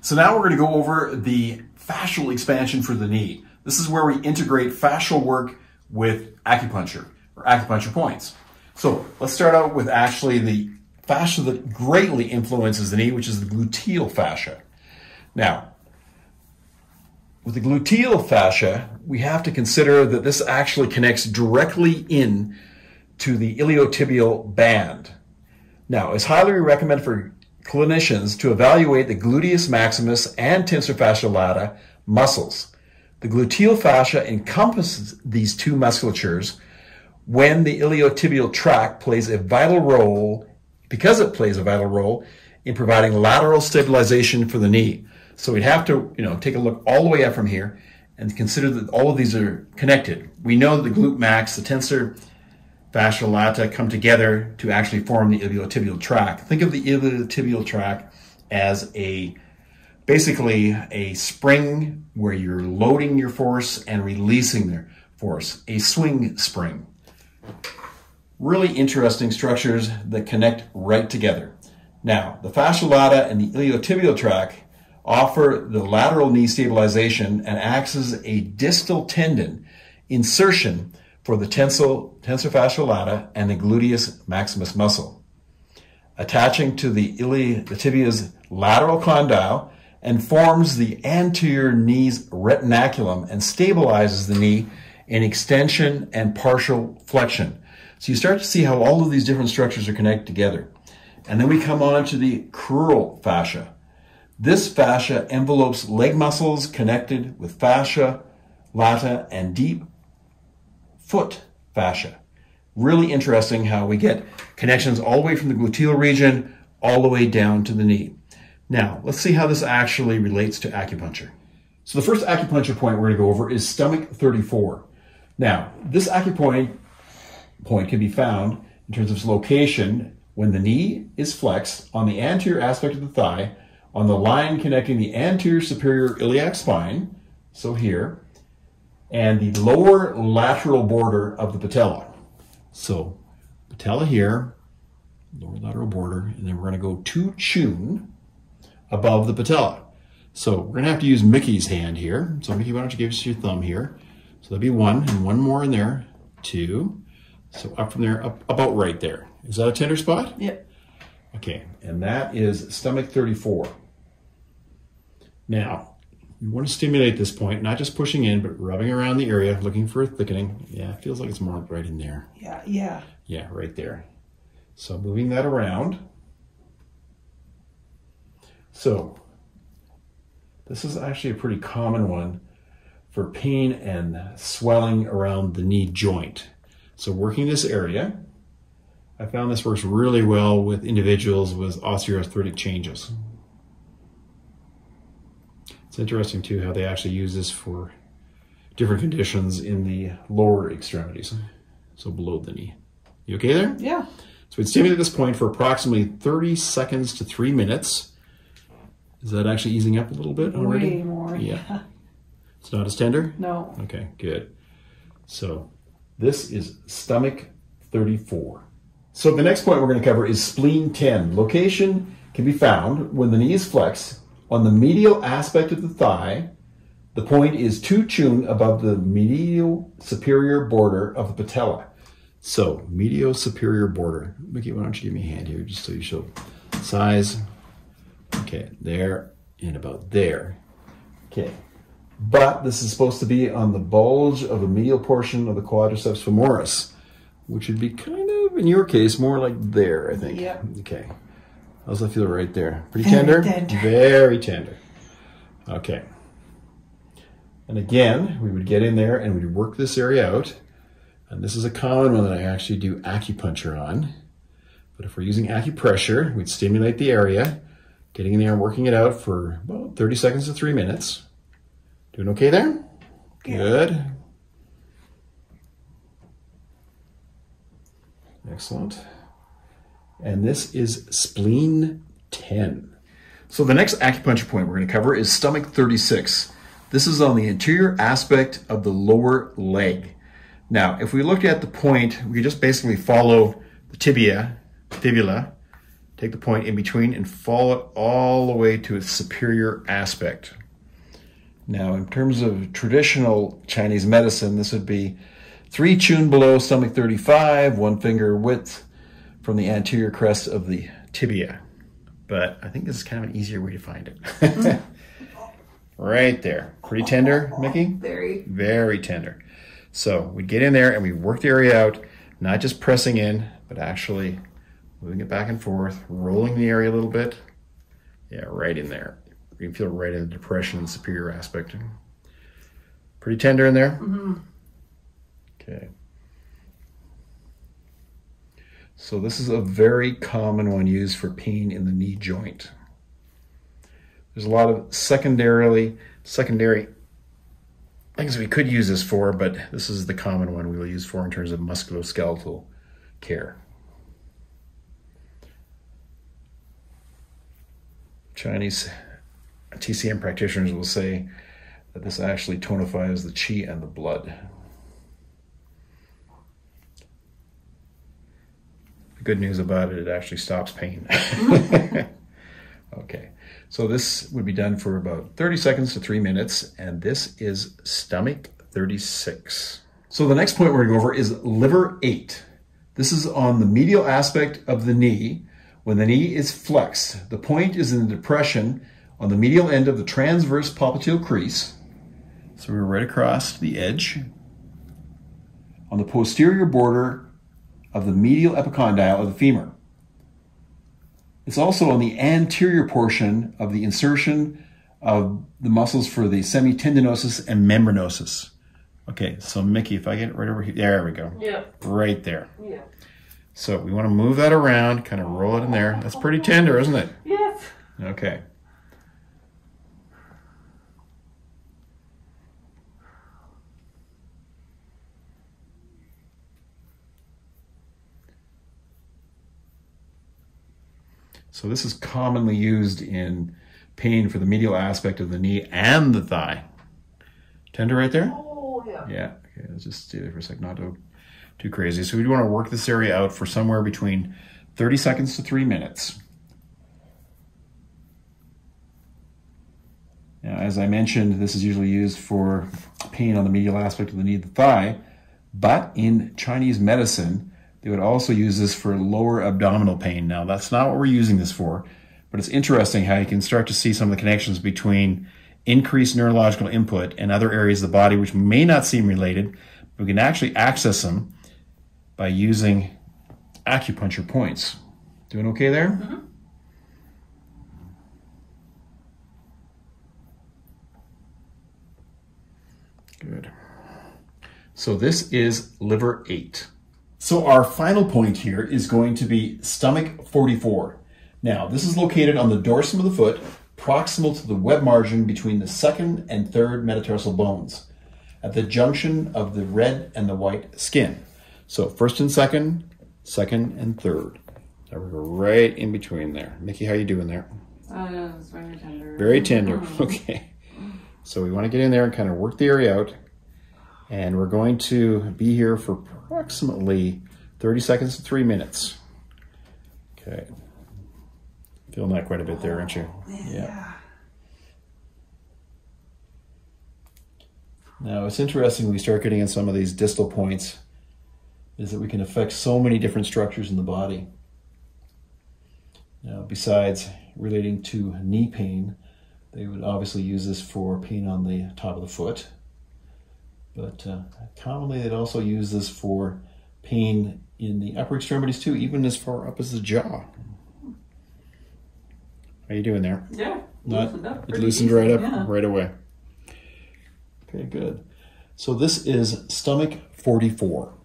So now we're going to go over the fascial expansion for the knee. This is where we integrate fascial work with acupuncture or acupuncture points. So let's start out with actually the fascia that greatly influences the knee, which is the gluteal fascia. Now, with the gluteal fascia, we have to consider that this actually connects directly in to the iliotibial band. Now, it's highly recommended for clinicians to evaluate the gluteus maximus and tensor fascia lata muscles. The gluteal fascia encompasses these two musculatures when the iliotibial tract plays a vital role, because it plays a vital role in providing lateral stabilization for the knee. So we'd have to, take a look all the way up from here and consider that all of these are connected. We know that the glute max, the tensor fascia lata come together to actually form the iliotibial tract. Think of the iliotibial tract as basically a spring where you're loading your force and releasing their force, a swing spring. Really interesting structures that connect right together. Now, the fascia lata and the iliotibial tract offer the lateral knee stabilization and acts as a distal tendon insertion for the tensor fascia lata and the gluteus maximus muscle, attaching to the tibia's lateral condyle and forms the anterior knee's retinaculum and stabilizes the knee in extension and partial flexion. So you start to see how all of these different structures are connected together. And then we come on to the crural fascia. This fascia envelopes leg muscles connected with fascia lata and deep foot fascia. Really interesting how we get connections all the way from the gluteal region all the way down to the knee. Now, let's see how this actually relates to acupuncture. So the first acupuncture point we're going to go over is stomach 34. Now, this acupoint point can be found in terms of its location when the knee is flexed on the anterior aspect of the thigh, on the line connecting the anterior superior iliac spine, so here, and the lower lateral border of the patella. So patella here, lower lateral border, and then we're gonna go two chun above the patella. So we're gonna have to use Mickey's hand here. So Mickey, why don't you give us your thumb here? So that'd be one, and one more in there, two. So up from there, up about right there. Is that a tender spot? Yep. Okay, and that is stomach 34. Now, you want to stimulate this point, not just pushing in, but rubbing around the area, looking for a thickening. Yeah, it feels like it's more right in there. Yeah, yeah. Yeah, right there. So moving that around. So this is actually a pretty common one for pain and swelling around the knee joint. So working this area, I found this works really well with individuals with osteoarthritic changes. It's interesting too how they actually use this for different conditions in the lower extremities, so below the knee. You okay there? Yeah. So we'd stimulate this point for approximately 30 seconds to 3 minutes. Is that actually easing up a little bit already? Way more. Yeah. It's not as tender? No. Okay, good. So this is stomach 34. So the next point we're going to cover is spleen 10. Location can be found when the knee is flexed on the medial aspect of the thigh. The point is two chun above the medial superior border of the patella. So medial superior border. Mickey, why don't you give me a hand here just so you show size. Okay, there and about there. Okay, but this is supposed to be on the bulge of the medial portion of the quadriceps femoris, which would be kind of, in your case, more like there, I think. Yeah. Okay. How's that feel right there? Pretty tender? Very tender. Okay. And again, we would get in there and we'd work this area out. And this is a common one that I actually do acupuncture on. But if we're using acupressure, we'd stimulate the area, getting in there and working it out for about 30 seconds to 3 minutes. Doing okay there? Yeah. Good. Excellent. And this is spleen 10. So the next acupuncture point we're going to cover is stomach 36. This is on the anterior aspect of the lower leg. Now, if we looked at the point, we just basically follow the tibia, fibula, Take the point in between and follow it all the way to its superior aspect. Now, in terms of traditional Chinese medicine, this would be 3 chun below stomach 35, 1 finger width from the anterior crest of the tibia. But I think this is kind of an easier way to find it. Right there. Pretty tender, Mickey? Very. Very tender. So we get in there and we work the area out, not just pressing in, but actually moving it back and forth, rolling the area a little bit. Yeah, right in there. You can feel right in the depression and superior aspect. Pretty tender in there? Mm-hmm. Okay. So this is a very common one used for pain in the knee joint. There's a lot of secondary things we could use this for, but this is the common one we will use for in terms of musculoskeletal care. Chinese TCM practitioners will say that this actually tonifies the qi and the blood. The good news about it, it actually stops pain. Okay, so this would be done for about 30 seconds to 3 minutes, and this is stomach 36. So the next point we're going to go over is liver 8. This is on the medial aspect of the knee. When the knee is flexed, the point is in the depression on the medial end of the transverse popliteal crease. So we're right across the edge. On the posterior border of the medial epicondyle of the femur. It's also on the anterior portion of the insertion of the muscles for the semitendinosus and membranosus. Okay, so Mickey, if I get it right over here, there we go. Yeah. Right there. Yeah. So we want to move that around, kind of roll it in there. That's pretty tender, isn't it? Yes. Okay. So this is commonly used in pain for the medial aspect of the knee and the thigh. Tender right there? Oh, yeah. Yeah, okay, let's just stay there for a second, not too crazy. So we do want to work this area out for somewhere between 30 seconds to 3 minutes. Now, as I mentioned, this is usually used for pain on the medial aspect of the knee and the thigh, but in Chinese medicine, they would also use this for lower abdominal pain. Now, that's not what we're using this for, but it's interesting how you can start to see some of the connections between increased neurological input and other areas of the body which may not seem related, but we can actually access them by using acupuncture points. Doing okay there? Mm-hmm. Good. So this is liver 8. So our final point here is going to be stomach 44. Now, this is located on the dorsum of the foot, proximal to the web margin between the second and third metatarsal bones, at the junction of the red and the white skin. So first and second, second and third. Now we're right in between there. Mickey, how you doing there? It's very tender. Very tender, okay. So we want to get in there and kind of work the area out. And we're going to be here for approximately 30 seconds to 3 minutes. Okay. Feeling that quite a bit there, aren't you? Yeah. Now, it's interesting when we start getting in some of these distal points is that we can affect so many different structures in the body. Now, besides relating to knee pain, they would obviously use this for pain on the top of the foot. But commonly they'd also use this for pain in the upper extremities too, even as far up as the jaw. How are you doing there? Yeah, it loosened right up right away. Okay, good. So this is stomach 44.